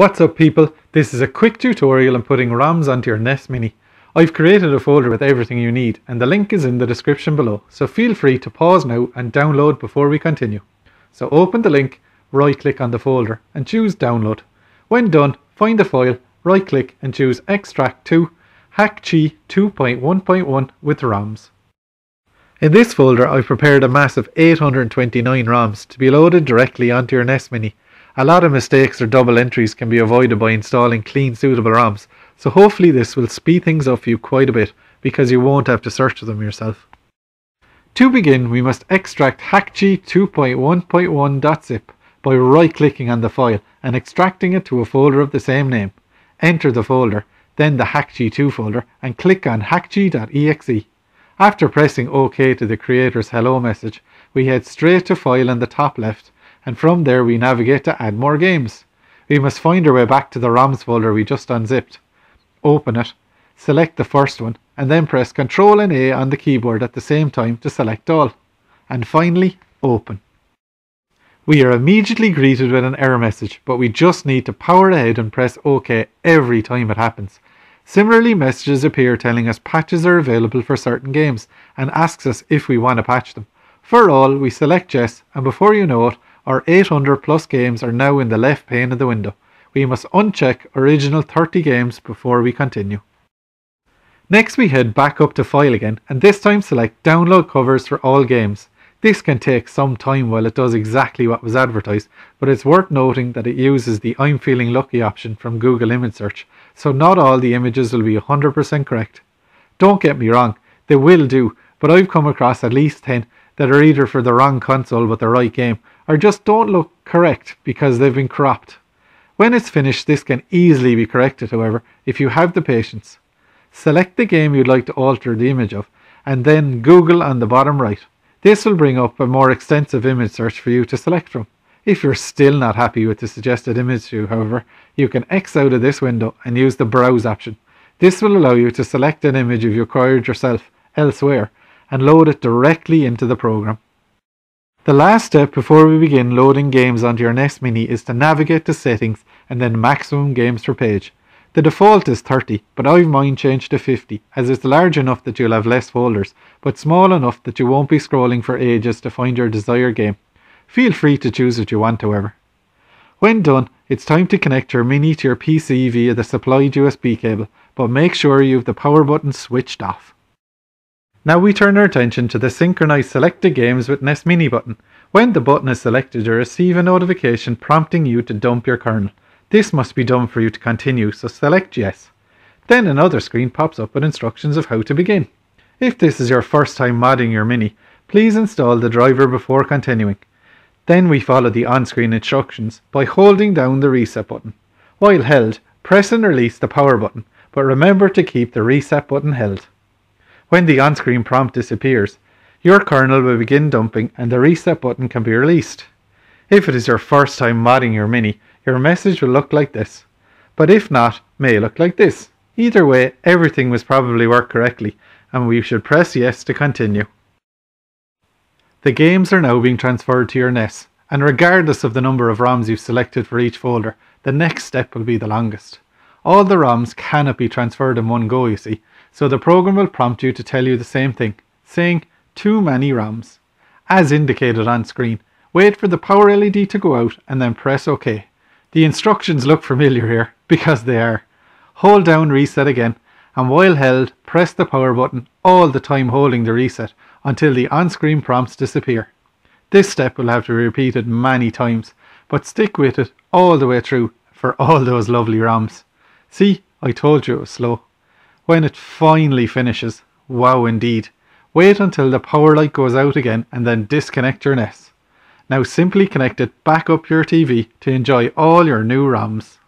What's up people, this is a quick tutorial on putting ROMs onto your NES Mini. I've created a folder with everything you need and the link is in the description below, so feel free to pause now and download before we continue. So open the link, right click on the folder and choose download. When done, find the file, right click and choose extract to Hakchi 2.1.1 with ROMs. In this folder I've prepared a mass of 829 ROMs to be loaded directly onto your NES Mini. A lot of mistakes or double entries can be avoided by installing clean suitable ROMs, so hopefully this will speed things up for you quite a bit because you won't have to search for them yourself. To begin, we must extract Hakchi 2.1.1.zip by right clicking on the file and extracting it to a folder of the same name. Enter the folder, then the Hakchi 2 folder and click on hakchi.exe. After pressing OK to the creator's hello message, we head straight to file on the top left, and from there we navigate to add more games. We must find our way back to the ROMs folder we just unzipped. Open it, select the first one and then press Ctrl and A on the keyboard at the same time to select all. And finally, open. We are immediately greeted with an error message, but we just need to power ahead and press OK every time it happens. Similarly, messages appear telling us patches are available for certain games and asks us if we want to patch them. For all, we select yes and before you know it, our 800 plus games are now in the left pane of the window. We must uncheck original 30 games before we continue. Next we head back up to file again and this time select download covers for all games. This can take some time while it does exactly what was advertised, but it's worth noting that it uses the I'm feeling lucky option from Google image search, so not all the images will be 100% correct. Don't get me wrong, they will do, but I've come across at least 10 that are either for the wrong console but the right game, or just don't look correct because they've been cropped. When it's finished, this can easily be corrected however, if you have the patience. Select the game you'd like to alter the image of and then Google on the bottom right. This will bring up a more extensive image search for you to select from. If you're still not happy with the suggested image view however, you can X out of this window and use the browse option. This will allow you to select an image you've acquired yourself elsewhere and load it directly into the program. The last step before we begin loading games onto your NES Mini is to navigate to settings and then maximum games per page. The default is 30, but I've mine changed to 50 as it's large enough that you'll have less folders, but small enough that you won't be scrolling for ages to find your desired game. Feel free to choose what you want however. When done, it's time to connect your Mini to your PC via the supplied USB cable, but make sure you have the power button switched off. Now we turn our attention to the Synchronize Selected Games with NES Mini button. When the button is selected, you receive a notification prompting you to dump your kernel. This must be done for you to continue, so select yes. Then another screen pops up with instructions of how to begin. If this is your first time modding your Mini, please install the driver before continuing. Then we follow the on-screen instructions by holding down the reset button. While held, press and release the power button, but remember to keep the reset button held. When the on-screen prompt disappears, your kernel will begin dumping and the reset button can be released. If it is your first time modding your Mini, your message will look like this, but if not, may look like this. Either way, everything was probably worked correctly and we should press yes to continue. The games are now being transferred to your NES, and regardless of the number of ROMs you've selected for each folder, the next step will be the longest. All the ROMs cannot be transferred in one go, you see, so the program will prompt you to tell you the same thing, saying too many ROMs. As indicated on screen, wait for the power LED to go out and then press OK. The instructions look familiar here, because they are. Hold down reset again, and while held, press the power button all the time holding the reset until the on-screen prompts disappear. This step will have to be repeated many times, but stick with it all the way through for all those lovely ROMs. See, I told you it was slow. When it finally finishes, wow indeed. Wait until the power light goes out again and then disconnect your NES. Now simply connect it back up your TV to enjoy all your new ROMs.